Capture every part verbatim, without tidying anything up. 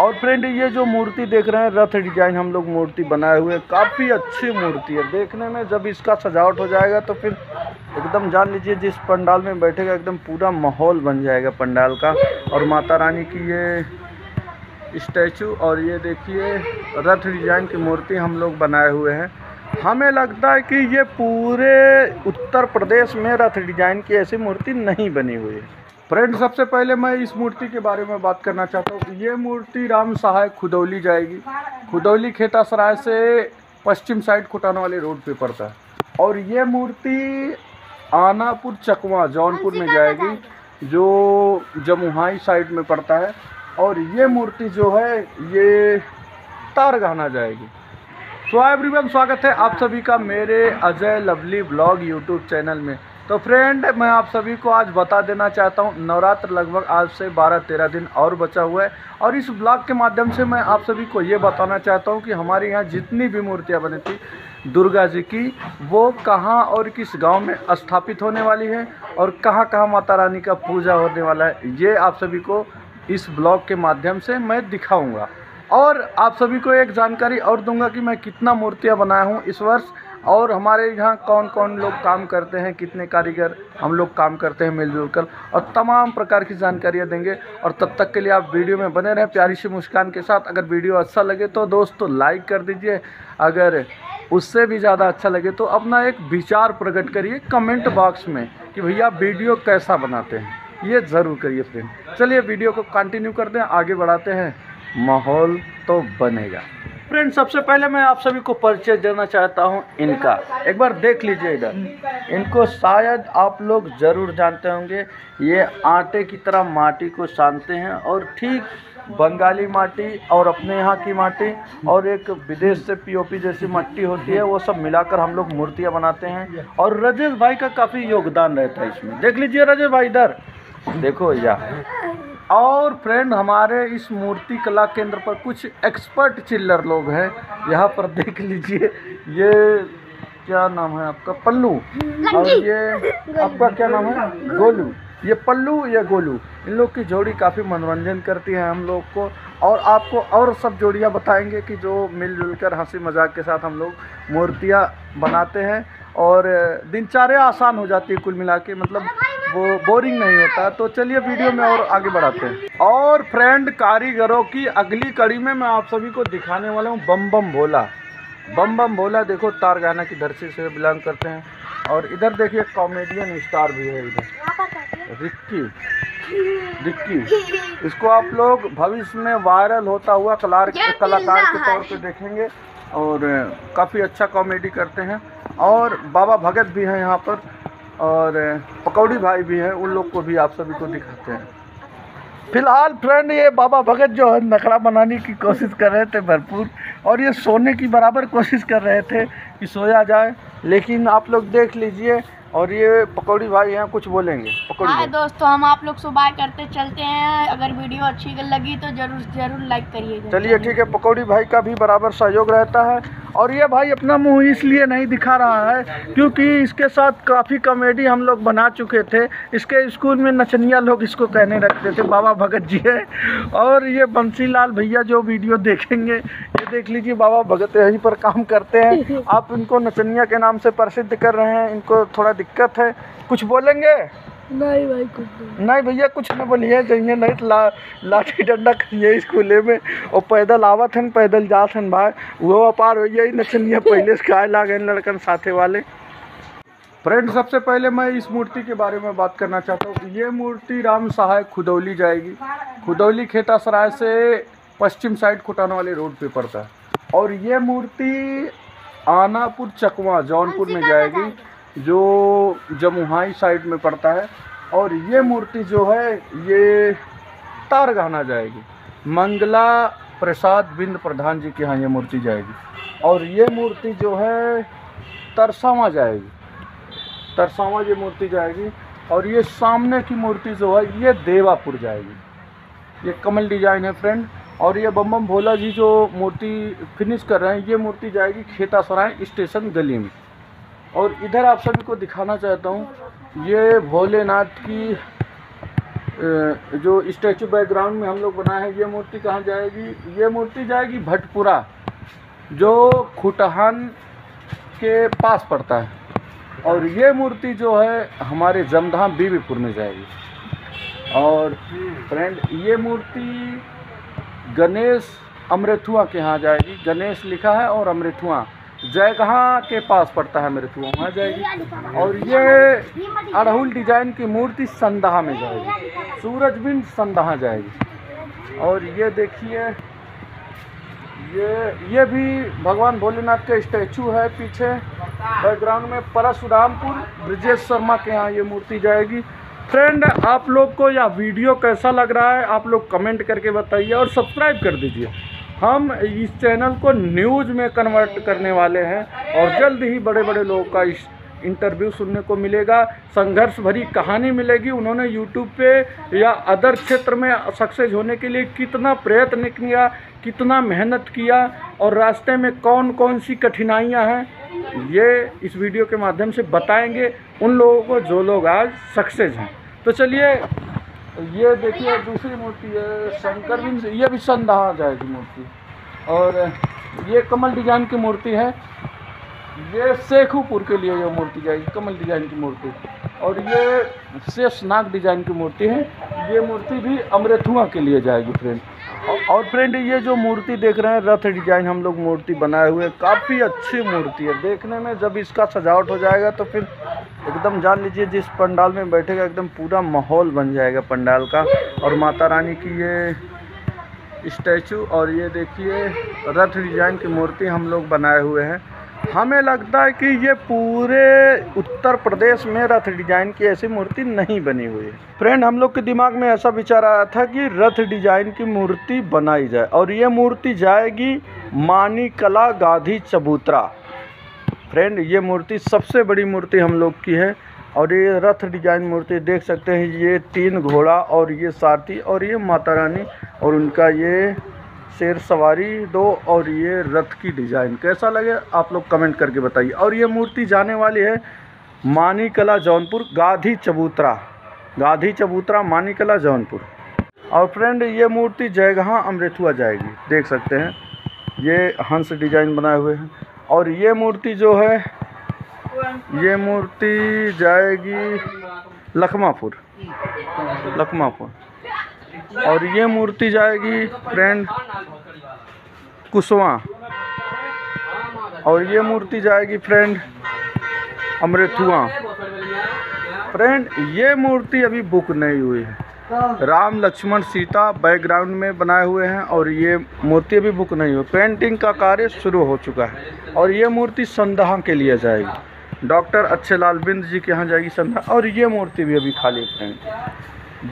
और फ्रेंड ये जो मूर्ति देख रहे हैं रथ डिजाइन हम लोग मूर्ति बनाए हुए, काफ़ी अच्छी मूर्ति है देखने में। जब इसका सजावट हो जाएगा तो फिर एकदम जान लीजिए जिस पंडाल में बैठेगा एकदम पूरा माहौल बन जाएगा पंडाल का। और माता रानी की ये स्टैचू और ये देखिए रथ डिजाइन की मूर्ति हम लोग बनाए हुए हैं। हमें लगता है कि ये पूरे उत्तर प्रदेश में रथ डिजाइन की ऐसी मूर्ति नहीं बनी हुई है। फ्रेंड सबसे पहले मैं इस मूर्ति के बारे में बात करना चाहता हूँ। ये मूर्ति राम सहायक खुदौली जाएगी। खुदौली खेतासराय से पश्चिम साइड खुटान वाले रोड पे पड़ता है। और ये मूर्ति आनापुर चकवा जौनपुर में जाएगी जो जमुहाई साइड में पड़ता है। और ये मूर्ति जो है ये तारगाना जाएगी। सो एवरीवन, स्वागत है आप सभी का मेरे Ajay lovely blog YouTube channel में। तो फ्रेंड मैं आप सभी को आज बता देना चाहता हूँ नवरात्र लगभग आज से बारह तेरह दिन और बचा हुआ है। और इस ब्लॉग के माध्यम से मैं आप सभी को ये बताना चाहता हूँ कि हमारे यहाँ जितनी भी मूर्तियाँ बनी थी दुर्गा जी की वो कहाँ और किस गांव में स्थापित होने वाली है और कहाँ कहाँ माता रानी का पूजा होने वाला है, ये आप सभी को इस ब्लॉग के माध्यम से मैं दिखाऊँगा। और आप सभी को एक जानकारी और दूंगा कि मैं कितना मूर्तियाँ बनाया हूँ इस वर्ष और हमारे यहाँ कौन कौन लोग काम करते हैं, कितने कारीगर हम लोग काम करते हैं मिलजुल कर, और तमाम प्रकार की जानकारियाँ देंगे। और तब तक के लिए आप वीडियो में बने रहें प्यारी सी मुस्कान के साथ। अगर वीडियो अच्छा लगे तो दोस्तों लाइक कर दीजिए, अगर उससे भी ज़्यादा अच्छा लगे तो अपना एक विचार प्रकट करिए कमेंट बॉक्स में कि भैया वीडियो कैसा बनाते हैं, ये ज़रूर करिए फ्रेंड। चलिए वीडियो को कंटिन्यू करते हैं, आगे बढ़ाते हैं, माहौल तो बनेगा। फ्रेंड सबसे पहले मैं आप सभी को परिचय देना चाहता हूं इनका, एक बार देख लीजिए इधर। इनको शायद आप लोग ज़रूर जानते होंगे, ये आटे की तरह माटी को सानते हैं और ठीक बंगाली माटी और अपने यहाँ की माटी और एक विदेश से पीओपी जैसी मिट्टी होती है वो सब मिलाकर हम लोग मूर्तियाँ बनाते हैं। और राजेश भाई का काफ़ी योगदान रहता है इसमें, देख लीजिए राजेश भाई इधर देखो यहाँ। और फ्रेंड हमारे इस मूर्ति कला केंद्र पर कुछ एक्सपर्ट चिल्लर लोग हैं, यहाँ पर देख लीजिए। ये क्या नाम है आपका? पल्लू। और ये आपका क्या नाम है? गोलू। ये पल्लू या गोलू, इन लोग की जोड़ी काफ़ी मनोरंजन करती है हम लोग को। और आपको और सब जोड़ियाँ बताएंगे कि जो मिलजुल कर हंसी मजाक के साथ हम लोग मूर्तियाँ बनाते हैं और दिनचर्या आसान हो जाती है कुल मिला के, मतलब वो बोरिंग नहीं होता। तो चलिए वीडियो में और आगे बढ़ाते हैं। और फ्रेंड कारीगरों की अगली कड़ी में मैं आप सभी को दिखाने वाला हूँ बम बम भोला। बम बम भोला देखो तारगाना की धरती से बिलोंग करते हैं। और इधर देखिए कॉमेडियन स्टार भी है इधर, रिक्की। रिक्की इसको आप लोग भविष्य में वायरल होता हुआ कलाकार के तौर पर देखेंगे और काफ़ी अच्छा कॉमेडी करते हैं। और बाबा भगत भी हैं यहाँ पर और पकौड़ी भाई भी हैं, उन लोग को भी आप सभी को दिखाते हैं। फिलहाल फ्रेंड ये बाबा भगत जो है नखड़ा बनाने की कोशिश कर रहे थे भरपूर और ये सोने की बराबर कोशिश कर रहे थे कि सोया जाए, लेकिन आप लोग देख लीजिए। और ये पकौड़ी भाई यहाँ कुछ बोलेंगे। पकौड़ी हाय दोस्तों, हम आप लोग सुबह करते चलते हैं। अगर वीडियो अच्छी लगी तो जरूर जरूर लाइक करिएगा। चलिए ठीक है, पकौड़ी भाई का भी बराबर सहयोग रहता है। और ये भाई अपना मुंह इसलिए नहीं दिखा रहा है क्योंकि इसके साथ काफ़ी कॉमेडी हम लोग बना चुके थे। इसके स्कूल में नचनिया लोग इसको कहने रखते थे, बाबा भगत जी है। और ये बंसीलाल भैया जो वीडियो देखेंगे ये देख लीजिए, बाबा भगत यहीं पर काम करते हैं। आप इनको नचनिया के नाम से प्रसिद्ध कर रहे हैं, इनको थोड़ा दिक्कत है। कुछ बोलेंगे? नहीं भाई कुछ नहीं, नहीं भैया कुछ नहीं बोलिए। जइए नहीं ला लाठी डंडा खिए स्कूले में और पैदल आवत हन पैदल जात हन भाई, वो अपार हो गई नचनिया पहले से काय लागे लड़कन साथे वाले। फ्रेंड सबसे पहले मैं इस मूर्ति के बारे में बात करना चाहता हूँ। ये मूर्ति राम सहायक खुदौली जाएगी। खुदौली खेतासराय से पश्चिम साइड खुटान वाले रोड पर पड़ता है। और ये मूर्ति आनापुर चकवा जौनपुर में जाएगी जो जमुहाई साइड में पड़ता है। और ये मूर्ति जो है ये तारगाना जाएगी। मंगला प्रसाद बिंद प्रधान जी के यहाँ ये मूर्ति जाएगी। और ये मूर्ति जो है तरसावा जाएगी। तरसावा ये मूर्ति जाएगी। और ये सामने की मूर्ति जो है ये देवापुर जाएगी। ये कमल डिजाइन है फ्रेंड। और ये बम बम भोला जी जो मूर्ति फिनिश कर रहे हैं ये मूर्ति जाएगी खेतासराय स्टेशन गली में। और इधर आप सभी को दिखाना चाहता हूँ ये भोलेनाथ की जो स्टैचू बैकग्राउंड में हम लोग बनाए हैं, ये मूर्ति कहाँ जाएगी? ये मूर्ति जाएगी भटपुरा, जो खुटहान के पास पड़ता है। और ये मूर्ति जो है हमारे जमधाम बीबीपुर में जाएगी। और फ्रेंड, ये मूर्ति गणेश अमृथुआ के यहाँ जाएगी। गणेश लिखा है और अमृथुआ जय कहाँ के पास पड़ता है, अमृथुआ वहाँ जाएगी। और ये अड़हुल डिजाइन की मूर्ति संधा में जाएगी, सूरजबिन संधा जाएगी। और ये देखिए, ये ये भी भगवान भोलेनाथ का स्टैचू है पीछे बैकग्राउंड में। परशुरामपुर ब्रजेश शर्मा के यहाँ ये मूर्ति जाएगी। फ्रेंड, आप लोग को यह वीडियो कैसा लग रहा है आप लोग कमेंट करके बताइए और सब्सक्राइब कर दीजिए। हम इस चैनल को न्यूज़ में कन्वर्ट करने वाले हैं और जल्द ही बड़े बड़े लोगों का इस इंटरव्यू सुनने को मिलेगा, संघर्ष भरी कहानी मिलेगी। उन्होंने यूट्यूब पे या अदर क्षेत्र में सक्सेस होने के लिए कितना प्रयत्न किया, कितना मेहनत किया और रास्ते में कौन कौन सी कठिनाइयाँ हैं, ये इस वीडियो के माध्यम से बताएंगे उन लोगों को जो लोग आज सक्सेस हैं। तो चलिए, ये देखिए दूसरी मूर्ति है शंकर बिन, ये भी संधा जाएगी मूर्ति। और ये कमल डिजाइन की मूर्ति है, ये शेखुपुर के लिए ये मूर्ति जाएगी, कमल डिजाइन की मूर्ति। और ये शेषनाग डिजाइन की मूर्ति है, ये मूर्ति भी अमृथुआ के लिए जाएगी। फ्रेंड, और फ्रेंड ये जो मूर्ति देख रहे हैं रथ डिजाइन हम लोग मूर्ति बनाए हुए, काफ़ी अच्छी मूर्ति है देखने में। जब इसका सजावट हो जाएगा तो फिर एकदम जान लीजिए, जिस पंडाल में बैठेगा एकदम पूरा माहौल बन जाएगा पंडाल का। और माता रानी की ये स्टैचू और ये देखिए रथ डिजाइन की मूर्ति हम लोग बनाए हुए हैं। हमें लगता है कि ये पूरे उत्तर प्रदेश में रथ डिजाइन की ऐसी मूर्ति नहीं बनी हुई है। फ्रेंड, हम लोग के दिमाग में ऐसा विचार आया था कि रथ डिजाइन की मूर्ति बनाई जाए। और ये मूर्ति जाएगी मानिकला गांधी चबूतरा। फ्रेंड, ये मूर्ति सबसे बड़ी मूर्ति हम लोग की है। और ये रथ डिजाइन मूर्ति देख सकते हैं, ये तीन घोड़ा और ये सारथी और ये माता रानी और उनका ये शेर सवारी दो और ये रथ की डिज़ाइन कैसा लगे आप लोग कमेंट करके बताइए। और ये मूर्ति जाने वाली है मानिकला जौनपुर, गांधी चबूतरा, गांधी चबूतरा मानिकला जौनपुर। और फ्रेंड, ये मूर्ति जयगहाँ अमृथुआ जाएगी, देख सकते हैं ये हंस डिजाइन बनाए हुए हैं। और ये मूर्ति जो है, ये मूर्ति जाएगी लखमापुर, लखमापुर। और ये मूर्ति जाएगी फ्रेंड कुशवा। और ये मूर्ति जाएगी फ्रेंड अमृथुआ। फ्रेंड, ये मूर्ति अभी बुक नहीं हुई है, राम लक्ष्मण सीता बैकग्राउंड में बनाए हुए हैं। और ये मूर्ति अभी बुक नहीं हुई, पेंटिंग का कार्य शुरू हो चुका है। और ये मूर्ति संधा के लिए जाएगी, डॉक्टर अच्छे लाल बिंद जी के यहाँ जाएगी संधा। और ये मूर्ति भी अभी खाली फ्रेंड,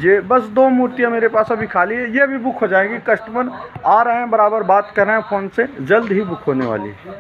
ये बस दो मूर्तियां मेरे पास अभी खाली है, ये भी बुक हो जाएगी। कस्टमर आ रहे हैं, बराबर बात कर रहे हैं फ़ोन से, जल्द ही बुक होने वाली है।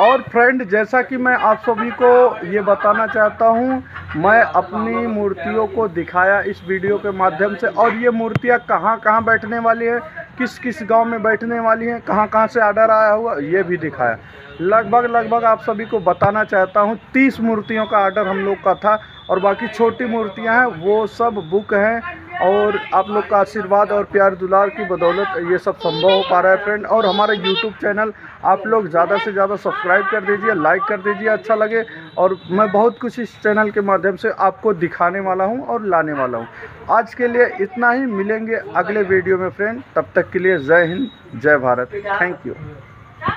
और फ्रेंड, जैसा कि मैं आप सभी को ये बताना चाहता हूँ, मैं अपनी मूर्तियों को दिखाया इस वीडियो के माध्यम से। और ये मूर्तियाँ कहाँ कहाँ बैठने वाली है, किस किस गांव में बैठने वाली हैं, कहाँ कहाँ से आर्डर आया हुआ, ये भी दिखाया। लगभग लगभग आप सभी को बताना चाहता हूँ तीस मूर्तियों का आर्डर हम लोग का था। और बाकी छोटी मूर्तियाँ हैं वो सब बुक हैं। और आप लोग का आशीर्वाद और प्यार दुलार की बदौलत ये सब संभव हो पा रहा है। फ्रेंड, और हमारा यूट्यूब चैनल आप लोग ज़्यादा से ज़्यादा सब्सक्राइब कर दीजिए, लाइक कर दीजिए अच्छा लगे। और मैं बहुत कुछ इस चैनल के माध्यम से आपको दिखाने वाला हूँ और लाने वाला हूँ। आज के लिए इतना ही, मिलेंगे अगले वीडियो में फ्रेंड। तब तक के लिए जय हिंद, जय भारत, थैंक यू।